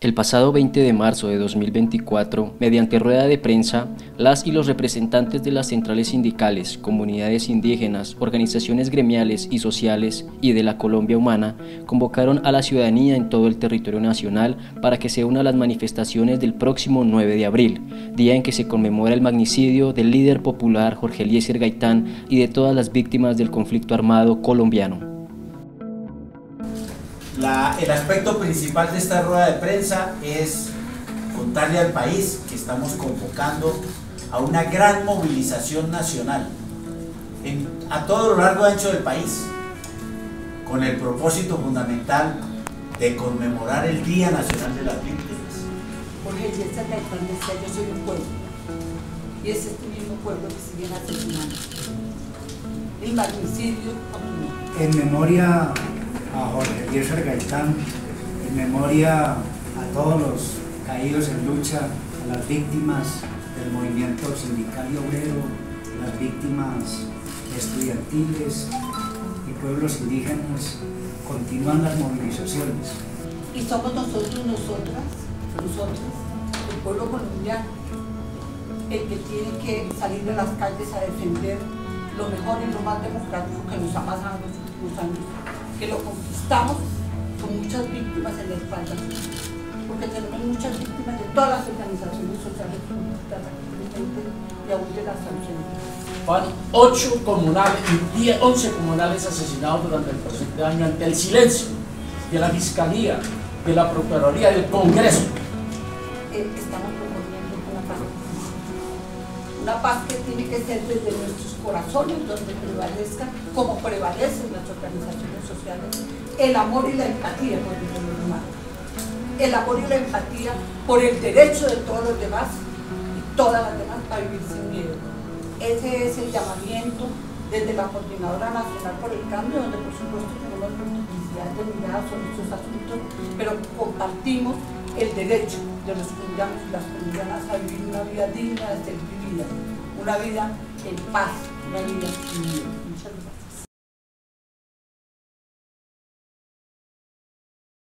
El pasado 20 de marzo de 2024, mediante rueda de prensa, las y los representantes de las centrales sindicales, comunidades indígenas, organizaciones gremiales y sociales y de la Colombia Humana convocaron a la ciudadanía en todo el territorio nacional para que se una a las manifestaciones del próximo 9 de abril, día en que se conmemora el magnicidio del líder popular Jorge Eliécer Gaitán y de todas las víctimas del conflicto armado colombiano. El aspecto principal de esta rueda de prensa es contarle al país que estamos convocando a una gran movilización nacional a todo lo largo y ancho del país, con el propósito fundamental de conmemorar el Día Nacional de las Víctimas. Jorge Eliécer Gaitán decía: yo soy un pueblo, y es este mismo pueblo que sigue asesinando. El magnicidio. En memoria a Jorge Eliécer Gaitán, en memoria a todos los caídos en lucha, a las víctimas del movimiento sindical y obrero, las víctimas estudiantiles y pueblos indígenas, continúan las movilizaciones. Y somos nosotros, nosotras, el pueblo colombiano, el que tiene que salir a las calles a defender lo mejor y lo más democrático que nos ha pasado en los últimos años, que lo conquistamos con muchas víctimas en la espalda, porque tenemos muchas víctimas de todas las organizaciones sociales y aún de las sanciones. Van 8 comunales y 11 comunales asesinados durante el presente año ante el silencio de la Fiscalía, de la Procuraduría, del Congreso. Estamos proponiendo una paz que tiene que ser desde nuestros corazones, donde prevalezca, como prevalecen las organizaciones sociales, el amor y la empatía por el mundo humano, el amor y la empatía por el derecho de todos los demás y todas las demás a vivir sin miedo. Ese es el llamamiento desde la Coordinadora Nacional por el Cambio, donde por supuesto tenemos multiplicidad de miradas sobre estos asuntos, pero compartimos el derecho de los colombianos y las colombianas a vivir una vida digna de ser vivida, una vida en paz, una vida sin miedo. Muchas gracias.